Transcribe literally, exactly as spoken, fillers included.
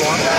one.